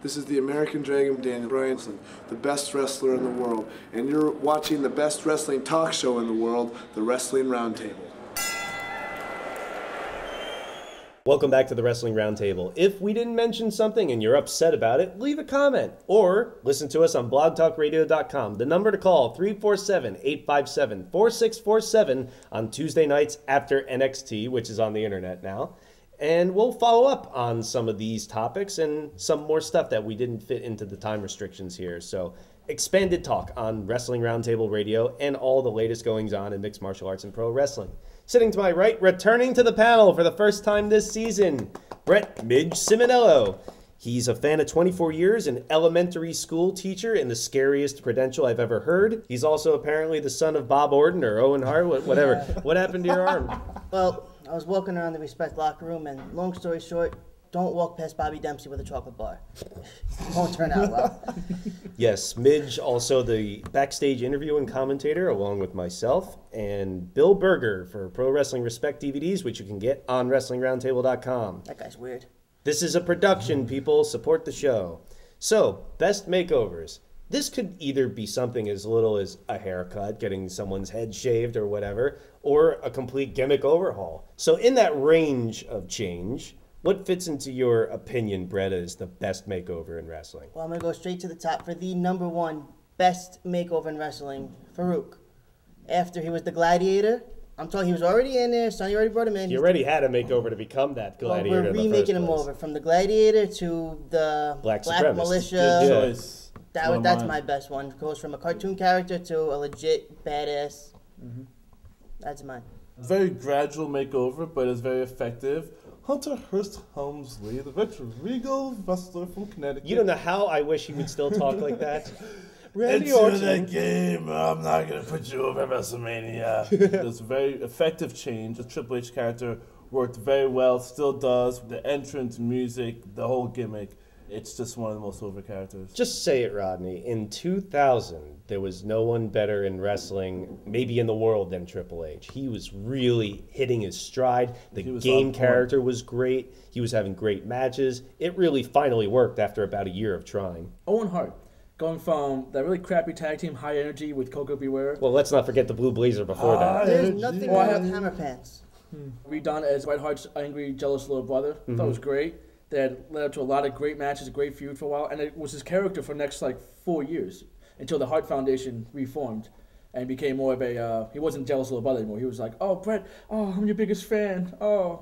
This is the American Dragon, Daniel Bryanson, the best wrestler in the world. And you're watching the best wrestling talk show in the world, the Wrestling Roundtable. Welcome back to the Wrestling Roundtable. If we didn't mention something and you're upset about it, leave a comment or listen to us on blogtalkradio.com. The number to call, 347-857-4647 on Tuesday nights after NXT, which is on the internet now. And we'll follow up on some of these topics and some more stuff that we didn't fit into the time restrictions here. So expanded talk on Wrestling Roundtable Radio and all the latest goings on in mixed martial arts and pro wrestling. Sitting to my right, returning to the panel for the first time this season, Brett Midge-Simonello. He's a fan of 24 years, an elementary school teacher, and the scariest credential I've ever heard. He's also apparently the son of Bob Orton or Owen Hart, whatever. Yeah. What happened to your arm? Well, I was walking around the Respect locker room, and long story short, don't walk past Bobby Dempsey with a chocolate bar. It won't turn out well. Yes, Midge, also the backstage interview and commentator, along with myself, and Bill Berger for Pro Wrestling Respect DVDs, which you can get on WrestlingRoundtable.com. That guy's weird. This is a production, people. Support the show. So, best makeovers. This could either be something as little as a haircut, getting someone's head shaved or whatever, or a complete gimmick overhaul. So in that range of change, what fits into your opinion, Brett, is the best makeover in wrestling? Well, I'm going to go straight to the top for the number one best makeover in wrestling, Farooq. After he was the Gladiator, I'm telling you, he was already in there, Sonny already brought him in. He already had a makeover to become that Gladiator. Well, we're remaking him over from the Gladiator to the Black Militia. Yes. That's my best one. It goes from a cartoon character to a legit badass. Mm-hmm. That's mine. Very gradual makeover, but it's very effective. Hunter Hearst Helmsley, the rich regal wrestler from Connecticut. You don't know how I wish he would still talk like that. Randy Orton. That game, I'm not going to put you over WrestleMania. It's a very effective change. The Triple H character worked very well, still does. The entrance music, the whole gimmick. It's just one of the most over characters. Just say it, Rodney. In 2000, there was no one better in wrestling, maybe in the world, than Triple H. He was really hitting his stride. The game character was great. He was having great matches. It really finally worked after about a year of trying. Owen Hart, going from that really crappy tag team High Energy with Coco Beware. Well, let's not forget the Blue Blazer before that. There's nothing wrong with Hammer Pants. Redone as White Hart's angry, jealous little brother. Mm-hmm. That was great. That led up to a lot of great matches, a great feud for a while, and it was his character for the next, 4 years until the Hart Foundation reformed and became more of a, he wasn't jealous little brother anymore. He was like, oh, Brett, oh, I'm your biggest fan, oh.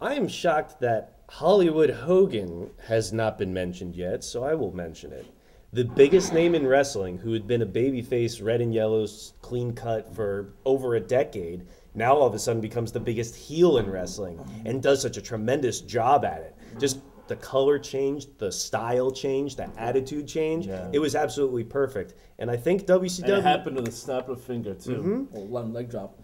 I am shocked that Hollywood Hogan has not been mentioned yet, so I will mention it. The biggest name in wrestling, who had been a babyface, red and yellow, clean cut for over a decade, now all of a sudden becomes the biggest heel in wrestling and does such a tremendous job at it. Just the color changed, the style changed, the attitude changed. Yeah. It was absolutely perfect. And I think WCW... And it happened with a snap of a finger, too. Mm-hmm. Or one leg drop.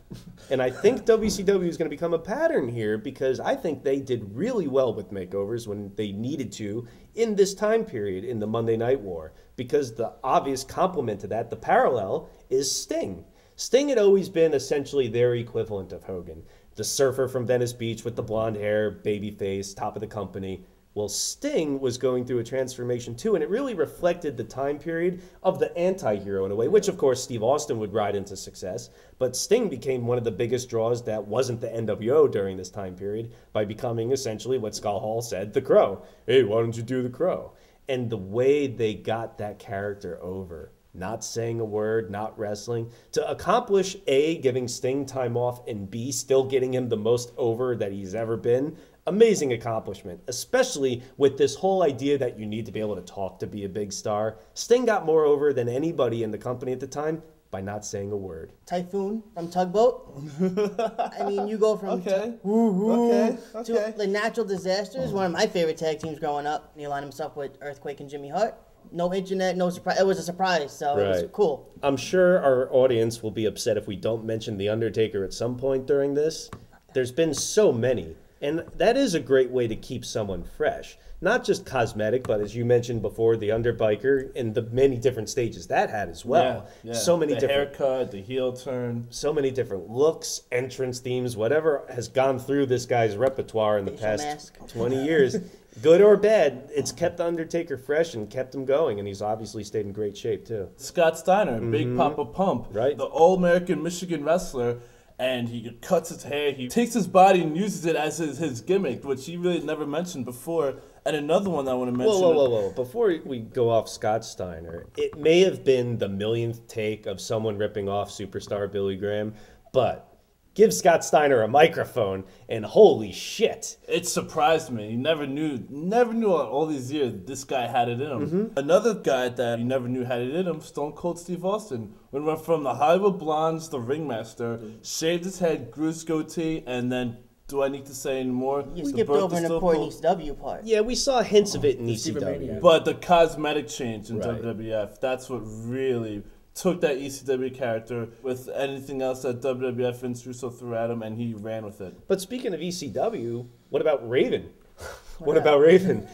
And I think WCW is going to become a pattern here because I think they did really well with makeovers when they needed to in this time period in the Monday Night War because the obvious complement to that, the parallel, is Sting. Sting had always been essentially their equivalent of Hogan. The surfer from Venice Beach with the blonde hair, baby face, top of the company. Well, Sting was going through a transformation too, and it really reflected the time period of the anti-hero in a way, which of course Steve Austin would ride into success, but Sting became one of the biggest draws that wasn't the NWO during this time period by becoming essentially what Scott Hall said, the Crow. Hey, why don't you do the Crow? And the way they got that character over. Not saying a word, not wrestling, to accomplish A, giving Sting time off, and B, still getting him the most over that he's ever been. Amazing accomplishment, especially with this whole idea that you need to be able to talk to be a big star. Sting got more over than anybody in the company at the time by not saying a word. Typhoon from Tugboat. I mean, you go from to the natural disasters, one of my favorite tag teams growing up. He aligned himself with Earthquake and Jimmy Hart. No internet, no surprise. It was a surprise, so right. It was cool. I'm sure our audience will be upset if we don't mention The Undertaker at some point during this. There's been so many, and that is a great way to keep someone fresh. Not just cosmetic, but as you mentioned before, the Underbiker and the many different stages that had as well. Yeah, yeah. So many different... The haircut, the heel turn. So many different looks, entrance themes, whatever has gone through this guy's repertoire in the past 20 years. Good or bad, it's kept the Undertaker fresh and kept him going, and he's obviously stayed in great shape, too. Scott Steiner, Big Papa Pump, right? The All-American Michigan wrestler, and he cuts his hair, he takes his body and uses it as his gimmick, which he really never mentioned before. And another one I want to mention. Whoa. Before we go off Scott Steiner, it may have been the millionth take of someone ripping off superstar Billy Graham, but... give Scott Steiner a microphone, and holy shit. It surprised me. You never knew all these years this guy had it in him. Another guy that you never knew had it in him, Stone Cold Steve Austin. We went from the Hollywood Blondes, the Ringmaster, shaved his head, grew his goatee, and then... do I need to say any more? You skipped over an important ECW part. Yeah, we saw hints of it in ECW. But the cosmetic change in WWF, that's what really... took that ECW character with anything else that WWF and Russo threw at him, and he ran with it. But speaking of ECW, what about Raven? What about Raven?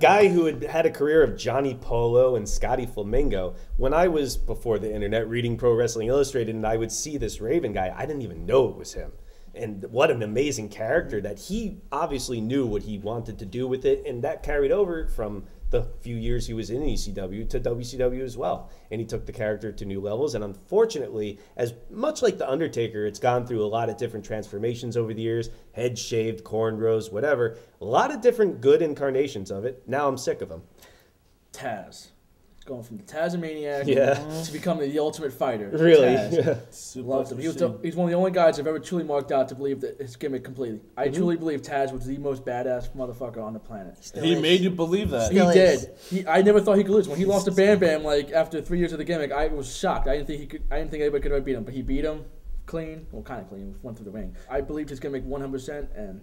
Guy who had a career of Johnny Polo and Scotty Flamingo. When I was, before the internet, reading Pro Wrestling Illustrated, and I would see this Raven guy, I didn't even know it was him. And what an amazing character that he obviously knew what he wanted to do with it, and that carried over from... the few years he was in ECW to WCW as well. And he took the character to new levels. And unfortunately, as much like The Undertaker, it's gone through a lot of different transformations over the years. Head shaved, cornrows, whatever. A lot of different good incarnations of it. Now I'm sick of them. Taz. Going from the Tazomaniac to becoming the ultimate fighter. Really? Yeah. Loved him. He's one of the only guys I've ever truly marked out to believe that his gimmick completely. I truly believe Taz was the most badass motherfucker on the planet. He made you believe that. He did. I never thought he could lose. When he lost to Bam Bam, like after 3 years of the gimmick, I was shocked. I didn't think anybody could ever beat him, but he beat him clean. Well, kind of clean. Went through the ring. I believed his gimmick 100%, and...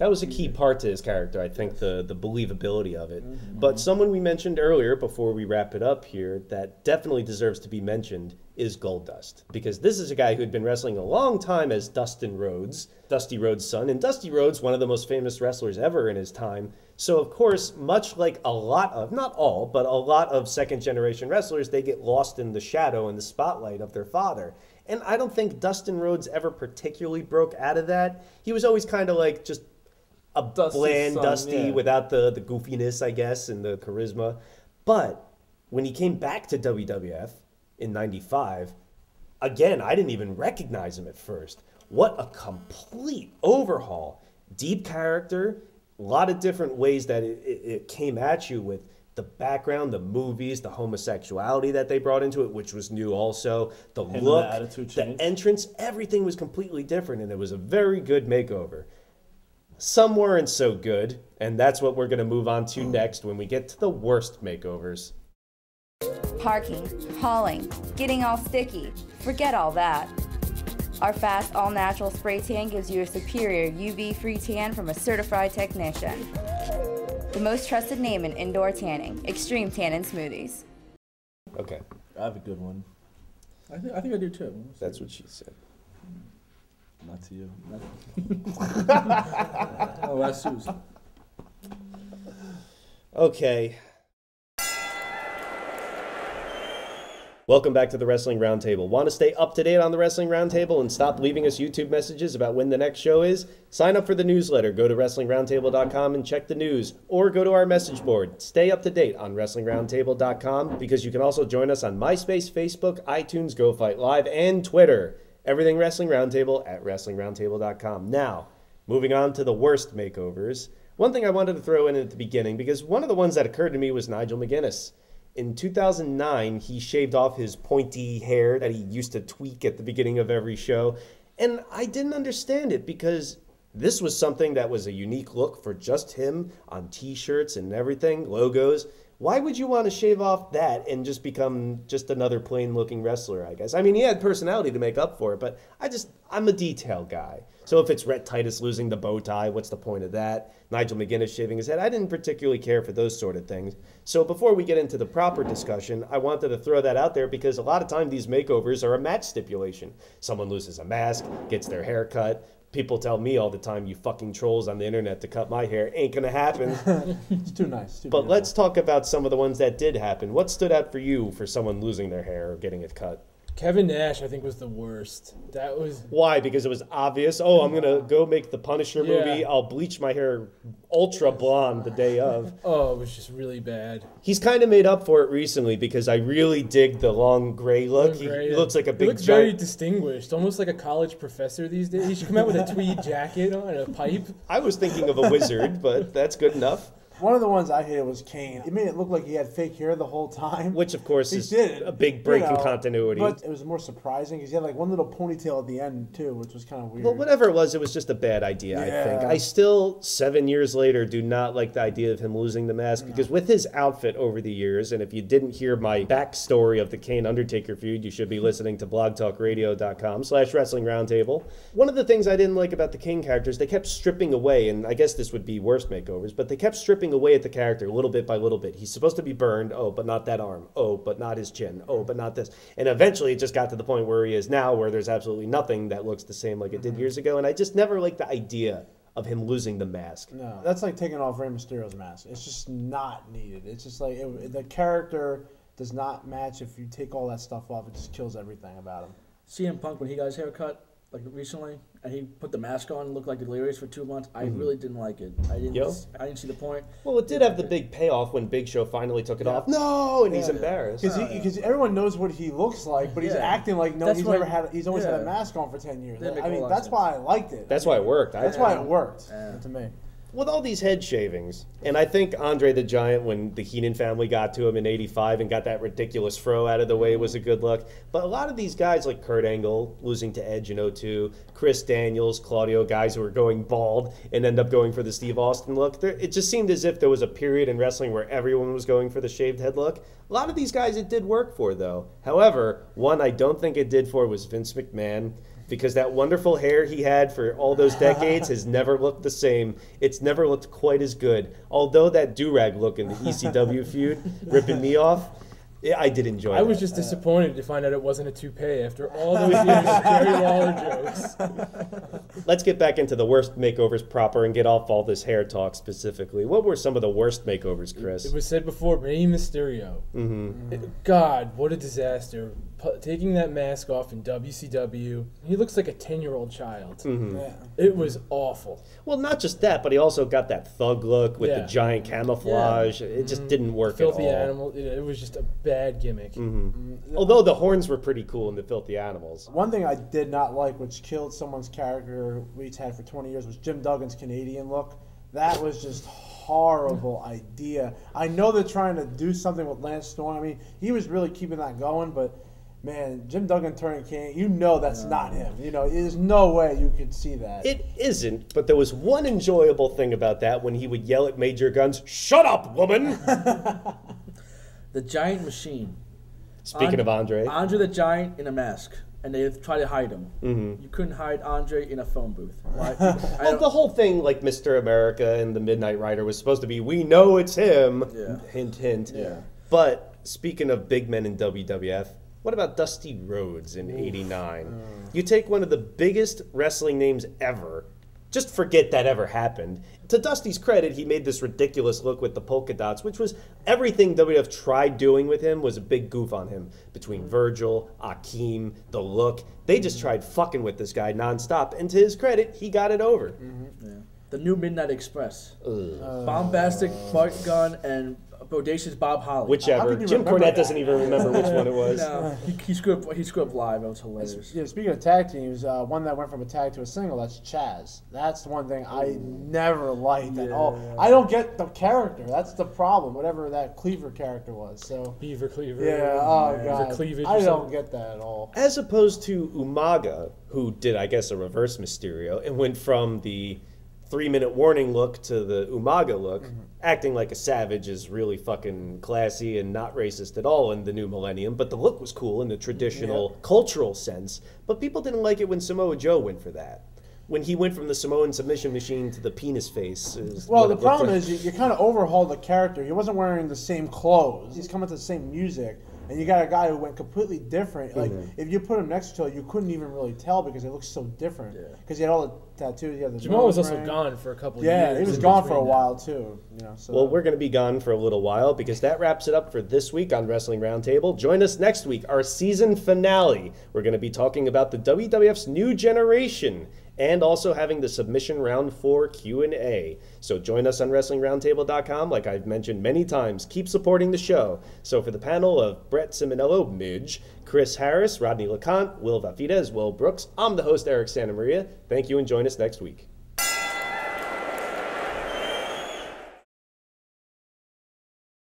that was a key part to his character, I think, the believability of it. But someone we mentioned earlier, before we wrap it up here, that definitely deserves to be mentioned is Goldust. Because this is a guy who had been wrestling a long time as Dustin Rhodes, Dusty Rhodes' son. And Dusty Rhodes, one of the most famous wrestlers ever in his time. So, of course, much like a lot of, not all, but a lot of second-generation wrestlers, they get lost in the shadow and the spotlight of their father. And I don't think Dustin Rhodes ever particularly broke out of that. He was always kind of like just... a bland Dusty without the goofiness, I guess, and the charisma. But when he came back to WWF in '95, again, I didn't even recognize him at first. What a complete overhaul. Deep character, a lot of different ways that it came at you with the background, the movies, the homosexuality that they brought into it, which was new also. The look, the entrance, everything was completely different, and it was a very good makeover. Some weren't so good, and that's what we're going to move on to next when we get to the worst makeovers. Parking, hauling, getting all sticky, forget all that. Our fast, all-natural spray tan gives you a superior UV-free tan from a certified technician. The most trusted name in indoor tanning, Extreme Tan and Smoothies. Okay. I have a good one. I think I do too. That's what she said. Not to you. Oh, that's Susan. Okay. Welcome back to the Wrestling Roundtable. Want to stay up to date on the Wrestling Roundtable and stop leaving us YouTube messages about when the next show is? Sign up for the newsletter. Go to WrestlingRoundtable.com and check the news. Or go to our message board. Stay up to date on WrestlingRoundtable.com because you can also join us on MySpace, Facebook, iTunes, Go Fight Live, and Twitter. Everything Wrestling Roundtable at WrestlingRoundtable.com. Now, moving on to the worst makeovers. One thing I wanted to throw in at the beginning, because one of the ones that occurred to me was Nigel McGuinness. In 2009, he shaved off his pointy hair that he used to tweak at the beginning of every show. And I didn't understand it, because this was something that was a unique look for just him on T-shirts and everything, logos. Why would you want to shave off that and just become just another plain-looking wrestler, I guess? I mean, he had personality to make up for it, but I'm a detail guy. So if it's Rhett Titus losing the bow tie, what's the point of that? Nigel McGuinness shaving his head, I didn't particularly care for those sort of things. So before we get into the proper discussion, I wanted to throw that out there because a lot of time these makeovers are a match stipulation. Someone loses a mask, gets their hair cut. People tell me all the time, you fucking trolls on the internet to cut my hair. Ain't gonna happen. It's too nice. But let's talk about some of the ones that did happen. What stood out for you for someone losing their hair or getting it cut? Kevin Nash, I think, was the worst. That was why? Because it was obvious. Oh, I'm gonna go make the Punisher movie. I'll bleach my hair ultra blonde the day of. Oh, it was just really bad. He's kind of made up for it recently because I really dig the long gray look. He looks like a big. He looks very distinguished, almost like a college professor these days. He should come out with a tweed jacket on and a pipe. I was thinking of a wizard, but that's good enough. One of the ones I hated was Kane. It made it look like he had fake hair the whole time. Which, of course, is a big break in continuity. But it was more surprising because he had like one little ponytail at the end, too, which was kind of weird. Well, whatever it was just a bad idea, I think. I still, 7 years later, do not like the idea of him losing the mask because with his outfit over the years, and if you didn't hear my backstory of the Kane Undertaker feud, you should be listening to blogtalkradio.com/wrestling roundtable. One of the things I didn't like about the Kane characters, they kept stripping away, and I guess this would be worse makeovers, but they kept stripping away at the character little bit by little bit. He's supposed to be burned. Oh, but not that arm. Oh, but not his chin. Oh, but not this. And eventually it just got to the point where he is now, where there's absolutely nothing that looks the same like it did years ago. And I just never liked the idea of him losing the mask. No, that's like taking off Rey Mysterio's mask. It's just not needed. It's just like the character does not match. If you take all that stuff off, it just kills everything about him. CM Punk, when he got his haircut, like recently, and he put the mask on and looked like Delirious for 2 months. I really didn't like it. I didn't see the point. Well, it did have the big payoff when Big Show finally took it off. No, and he's embarrassed. Because everyone knows what he looks like, but he's acting like he's always had a mask on for 10 years. I mean, that's why I liked it. That's why it worked. That's why it worked to me. With all these head shavings, and I think Andre the Giant, when the Heenan family got to him in '85 and got that ridiculous fro out of the way, was a good look. But a lot of these guys, like Kurt Angle, losing to Edge in '02, Chris Daniels, Claudio, guys who were going bald and end up going for the Steve Austin look, it just seemed as if there was a period in wrestling where everyone was going for the shaved head look. A lot of these guys it did work for, though. However, one I don't think it did for was Vince McMahon. Because that wonderful hair he had for all those decades has never looked the same. It's never looked quite as good. Although that do-rag look in the ECW feud, ripping me off, I did enjoy it. I was just disappointed to find out it wasn't a toupee after all those years of Jerry Lawler jokes. Let's get back into the worst makeovers proper and get off all this hair talk specifically. What were some of the worst makeovers, Chris? It was said before, Rey Mysterio. God, what a disaster. Taking that mask off in WCW, he looks like a 10-year-old child. It was awful. Well, not just that, but he also got that thug look with the giant camouflage. It just didn't work at all. Filthy Animal. It was just a bad gimmick. Although the horns were pretty cool in the Filthy Animals. One thing I did not like, which killed someone's character we've had for 20 years, was Jim Duggan's Canadian look. That was just horrible idea. I know they're trying to do something with Lance Storm. I mean, he was really keeping that going, but... Man, Jim Duggan turning Kane, you know that's not him. You know, there's no way you could see that. It isn't, but there was one enjoyable thing about that when he would yell at Major Guns, "Shut up, woman!" The Giant Machine. Speaking of Andre. Andre the Giant in a mask. And they try to hide him. You couldn't hide Andre in a phone booth. Right? Well, the whole thing, like Mr. America and the Midnight Rider, was supposed to be, we know it's him. Hint, hint. But speaking of big men in WWF, what about Dusty Rhodes in '89? You take one of the biggest wrestling names ever, just forget that ever happened. To Dusty's credit, he made this ridiculous look with the polka dots, which was everything WWF tried doing with him was a big goof on him. Between Virgil, Akeem, the look, they just tried fucking with this guy nonstop. And to his credit, he got it over. The new Midnight Express. Bombastic Bart Gunn and... Bodacious Bob Holly. Whichever. Jim Cornette doesn't even remember which one it was. No. He screwed up live. It was hilarious. Yeah, speaking of tag teams, one that went from a tag to a single, that's Chaz. That's the one thing I never liked at all. I don't get the character. That's the problem, whatever that Cleaver character was. So Beaver Cleaver. Yeah, oh, God. Cleavage I don't get that at all. As opposed to Umaga, who did, I guess, a reverse Mysterio and went from the 3-minute warning look to the Umaga look, acting like a savage is really fucking classy and not racist at all in the new millennium, but the look was cool in the traditional cultural sense, but people didn't like it when Samoa Joe went for that. When he went from the Samoan submission machine to the penis face. Well, the problem is you kind of overhauled the character. He wasn't wearing the same clothes. He's coming to the same music. And you got a guy who went completely different. Like, if you put him next to each other, you couldn't even really tell because it looks so different. Because he had all the tattoos. He had the Jamal was also gone for a couple years. Yeah, he was gone for a while, too. You know, so. Well, we're going to be gone for a little while because that wraps it up for this week on Wrestling Roundtable. Join us next week, our season finale. We're going to be talking about the WWF's new generation and also having the submission round 4 Q&A. So join us on WrestlingRoundtable.com. Like I've mentioned many times, keep supporting the show. So for the panel of Brett Simonello, Midge, Chris Harris, Rodney LeConte, Will Vafides, Will Brooks, I'm the host, Eric Santamaria. Thank you, and join us next week.